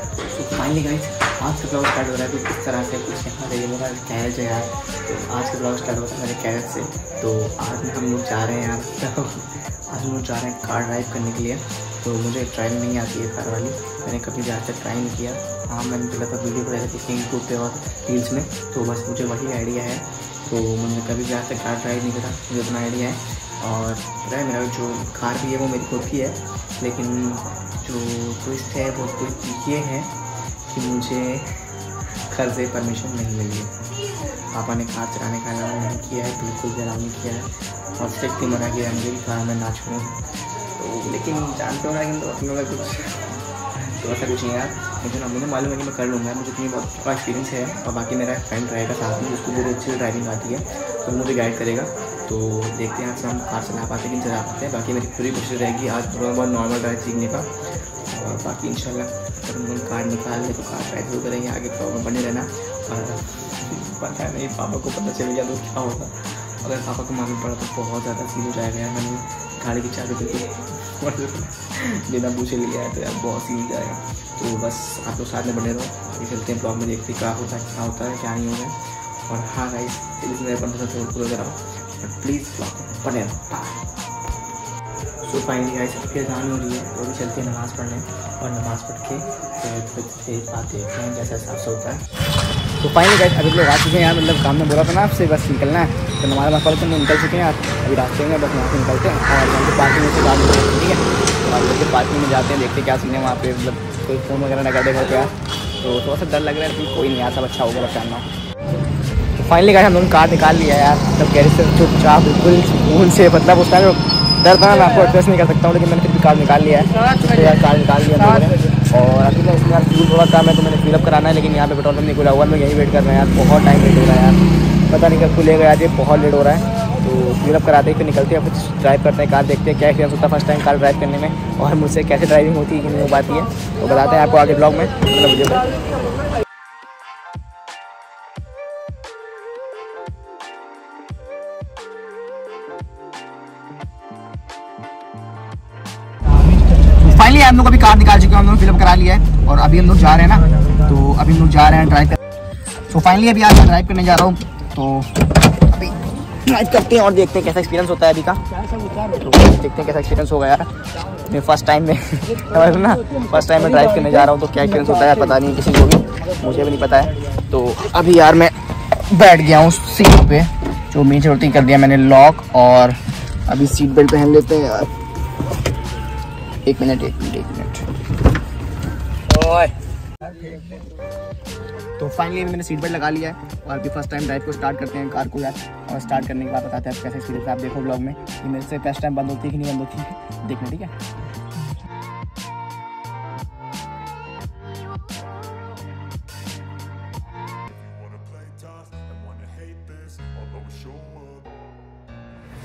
तो finally guys आज का ब्लॉग स्टार्ट हो रहा है कुछ इस तरह से, कुछ यहाँ से ये मेरा कैरेज है यार। तो आज का ब्लॉग स्टार्ट हो रहा है मेरे कैरेज से। तो आज में हम लोग जा रहे हैं यार, आज हम लोग जा रहे हैं कार ड्राइव करने के लिए। तो मुझे ड्राइविंग नहीं आती है कार वाली, मैंने कभी ज़्यादा ट्राई नहीं किया। हाँ मैंने बोला था वीडियो बनाया था यूट्यूब पर और रील्स में, तो बस मुझे वही आइडिया है। तो मैंने कभी ज़्यादा कार ड्राइव नहीं करा, मुझे अपना आइडिया है। और पता है मेरा जो कार भी है वो मेरी खुद की है, लेकिन जो ट्विस्ट है वो ट्विस्ट ये है कि मुझे घर से परमिशन नहीं मिली है। पापा ने कार चलाने का अलाउ नहीं किया है, बिल्कुल भी अलाउ नहीं किया है, और स्ट्रिक्टली मना किया है मुझे भी कार में ना छोड़ूँ। तो लेकिन जानते हो ना कि अपने अगर कुछ तो ऐसा कुछ नहीं यार, मुझे मालूम है कि मैं कर लूँगा, मुझे इतनी बहुत एक्सपीरियंस है। और बाकी मेरा फ्रेंड ड्राइवर साथ में, उसको बहुत अच्छी ड्राइविंग आती है, तो मुझे गाइड करेगा। तो देखते हैं आज हम कार चला पाते हैं कि चला पाते हैं। बाकी मेरी पूरी कोशिश रहेगी आज थोड़ा बहुत नॉर्मल ड्राइव सीखने का, और बाकी इंशाल्लाह जब हम लोग कार निकाल ले तो कार ड्राइव शुरू करेंगे। आगे प्रॉब्लम बने रहना, और पता है मेरे पापा को पता चल गया तो क्या होगा। अगर पापा को मालूम पड़ा तो बहुत ज़्यादा सीन हो जाएगा यार। मैंने गाड़ी की चाबी बिल्कुल बिना पूछे लिया है तो यार बहुत सीन हो जाएगा। तो बस आप लोग साथ में बने रहो, आगे चलते हैं ब्लॉग में, देखते हैं क्या होता है क्या नहीं हो रहा। और हाँ गाइस इसमें बंदा थोड़ा पूरा कराओ, प्लीज़ बने रहो। सो फाइनली गाइस अजान हो रही है, तो भी चलते हैं नमाज़ पढ़ने, और नमाज़ पढ़ के फिर बात देखते हैं जैसा हिसाब से होता है। तो फाइनली गाइस अभी लोग आ चुके हैं यार, मतलब काम में बोला था ना आपसे बस निकलना है, तो नमाज़ पढ़ के निकल चुके हैं आप। अभी रास्ते में बस वहाँ से निकलते हैं और वहाँ से पार्किंग में बात करते हैं, ठीक है। और लोग पार्किंग में जाते हैं, देखते क्या सीन है वहाँ पे, मतलब कोई फ़ोन वगैरह ना कर देगा क्या, तो थोड़ा सा डर लग रहा है, लेकिन कोई नहीं यार सब अच्छा होगा बताना। फाइनली गाइस हम लोग कार निकाल लिया यार, मतलब गैरेज से चुपचाप बिल्कुल भूल से, मतलब उसका जो दर्द था मैं आपको एड्रेस नहीं कर सकता हूँ, लेकिन मैंने फिर भी कार निकाल लिया है। तो यार कार निकाल लिया और अभी मैं इसमें यार फ्यूल थोड़ा काम है तो मैंने फिलअप कराना है, लेकिन यहाँ पे पेट्रोल पंप नहीं खुला हुआ, मैं यही वेट कर रहे हैं यार, बहुत टाइम वेट हो रहा है यार, पता नहीं कब खुलेगा यार, ये बहुत लेट हो रहा है। तो फिलअप कराते ही फिर निकलते हैं, कुछ ड्राइव करते हैं कार, देखते हैं क्या एक्सपीरियंस होता है फर्स्ट टाइम कार ड्राइव करने में, और मुझसे कैसे ड्राइविंग होती है कि नहीं हो पाती है, तो बताते हैं आपको आगे ब्लॉग में। मतलब फाइनली हम लोग अभी कार निकाल चुके हैं, हम लोग फिलअप करा लिया है, और अभी हम लोग जा रहे हैं ना, तो अभी हम लोग जा रहे हैं ड्राइव कर। तो फाइनली अभी आज मैं ड्राइव करने जा रहा हूँ, तो अभी ड्राइव करते हैं और देखते हैं कैसा एक्सपीरियंस होता है अभी का। तो देखते हैं कैसा एक्सपीरियंस होगा यार, मैं फर्स्ट टाइम में ना फर्स्ट टाइम में ड्राइव करने जा रहा हूँ, तो क्या एक्सपीरियंस होता है पता नहीं, किसी को भी मुझे भी नहीं पता है। तो अभी यार मैं बैठ गया हूँ सीट पर, जो मीच रोटी कर दिया मैंने लॉक, और अभी सीट बेल्ट पहन लेते हैं यार। एक मिनट ओए। तो फाइनली मैंने सीट बेल्ट लगा लिया है, और अभी फर्स्ट टाइम ड्राइव को स्टार्ट करते हैं कार को यार, और स्टार्ट करने के बाद बताते हैं आप कैसे एक्सपीरियंस। आप देखो ब्लॉग में कि मेरे से फर्स्ट टाइम बंद होती है कि नहीं बंद होती है, देखना ठीक है।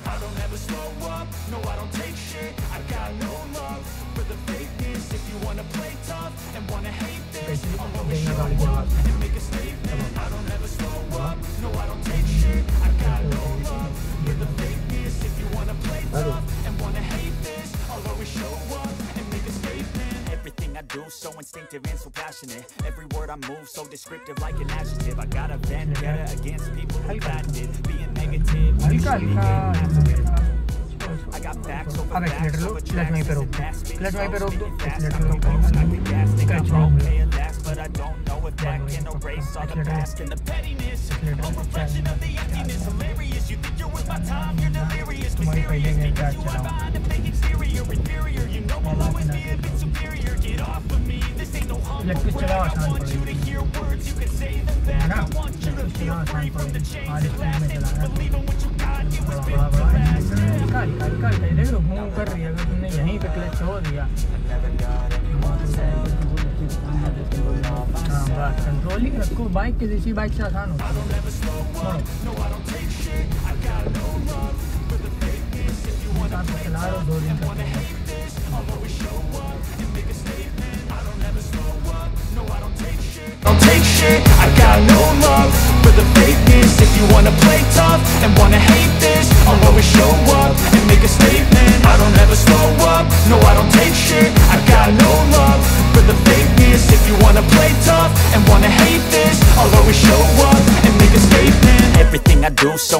I don't ever slow up, no I don't take shit, I got no love for the fakeness, if you wanna play tough and wanna hate this, I'll always show up and make a statement, I don't ever slow up, no I don't take shit, I got no love for the fakeness, if you wanna play tough and wanna hate this, I'll always show up and make a statement, everything I do so instinctive and so passionate, every word I move so descriptive like an adjective, I got a vendetta against people who patented being negative. अब एक्सीटर लो, clutch वहीं पे रोक दो, एक्सीटर लो, clutch रोक दो, तुम्हारी पहले game का चलाओ, लेकिन चलाओ आसान पड़ेगा, है ना, चलाओ आसान पड़ेगा, आज इसमें चलाना है। निकाल देख लो घूम कर रही है, अगर तुमने यहीं पे क्लच छोड़ दिया बस कंट्रोलिंग रखो बाइक के, जैसी बाइक से आसान होगा। I don't ever slow up, no I don't take shit, I got no love for the fakeness. If you wanna play tough and wanna hate this, I'll always show up and make a statement. Everything I do, so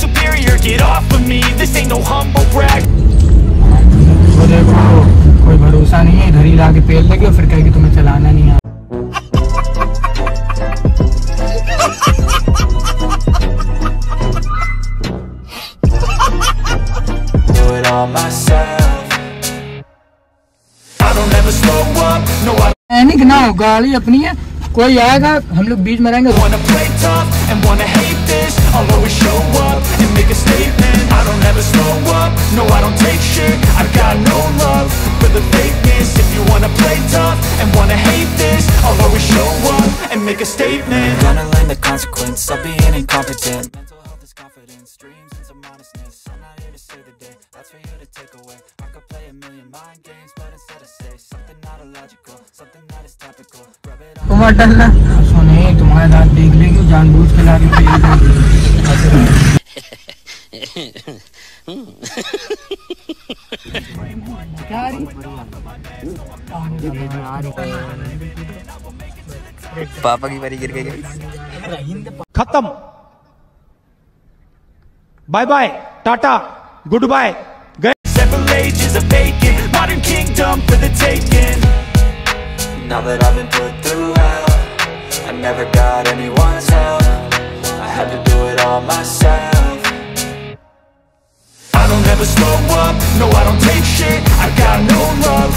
superior. Get off of me, this ain't no humble brag. कोई भरोसा नहीं है, इधर ही लाके पेल लगे और फिर कहे कि तुम्हें चलाना नहीं है. पैनिक ना हो, गाली अपनी है, कोई आएगा हम लोग बीच में रहेंगे. Gonna learn the consequence of being incompetent. Confidence, dreams and some modestness. I'm not here to save the day, that's for you to take away. I could play a million mind games, but instead I say something not illogical, something that is topical. तुम्हारा डरना सुने, तुम्हारा दांत देख लेगी, जानबूझ के लागी पेड़. पापा की बारी गिर गई. खत्म. Bye bye, Tata, goodbye. Several ages of bacon, modern kingdom for the taking. Now that I've been put through hell, I never got anyone's help. I had to do it all myself. I don't ever slow up, no I don't take shit. I've got no love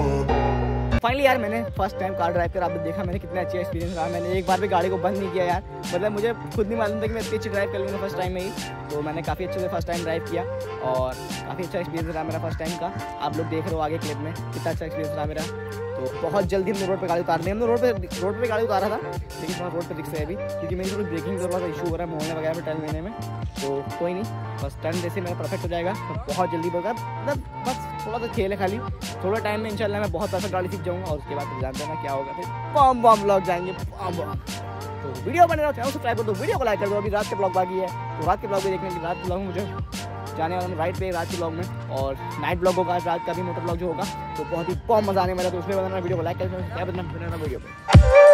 up. Finally यार मैंने first time car drive कर, आपने देखा मैंने कितना अच्छा experience रहा. मैंने एक बार भी गाड़ी को बंद नहीं किया यार, मतलब मुझे खुद नहीं मालूम था कि मैं इतनी अच्छी ड्राइव कर लूँगा फर्स्ट टाइम में ही. तो मैंने काफ़ी अच्छे से फर्स्ट टाइम ड्राइव किया और काफ़ी अच्छा एक्सपीरियंस रहा मेरा फर्स्ट टाइम का. आप लोग देख रहे हो आगे क्लिप में कितना अच्छा एक्सपीरियंस रहा मेरा. तो बहुत जल्दी हमने रोड पर गाड़ी उतार दी. हमने रोड पर गाड़ी उतारा था, लेकिन वहाँ रोड पर रिक्शा है अभी, क्योंकि मेरी थोड़ी ब्रेकिंग का थोड़ा इशू हो रहा है मोहल्ले वगैरह में टर्न लेने में. तो कोई नहीं, बस टर्न जैसे मेरा परफेक्ट हो जाएगा बहुत जल्दी होगा. मतलब बस थोड़ा सा खेल है खाली, थोड़ा टाइम में इंशाल्लाह मैं बहुत अच्छा गाड़ी सीख जाऊँगा और उसके बाद फिर जानते हैं क्या होगा. फिर बम बम ब्लॉग जाएंगे बम. तो वीडियो बने रहो, चैनल सब्सक्राइब कर दो, वीडियो को लाइक कर दो. अभी रात के ब्लॉग बाकी है, तो रात के ब्लॉग भी देखने की. रात के ब्लॉग मुझे जाने वाला हूँ राइट पे रात के ब्लॉग में, और नाइट ब्लॉग होगा रात का भी मोटर ब्लॉग जो होगा. तो बहुत ही बहुत मजा आने वाला, तो उसमें बताना वीडियो को लाइक करना, क्या बताना वीडियो पे.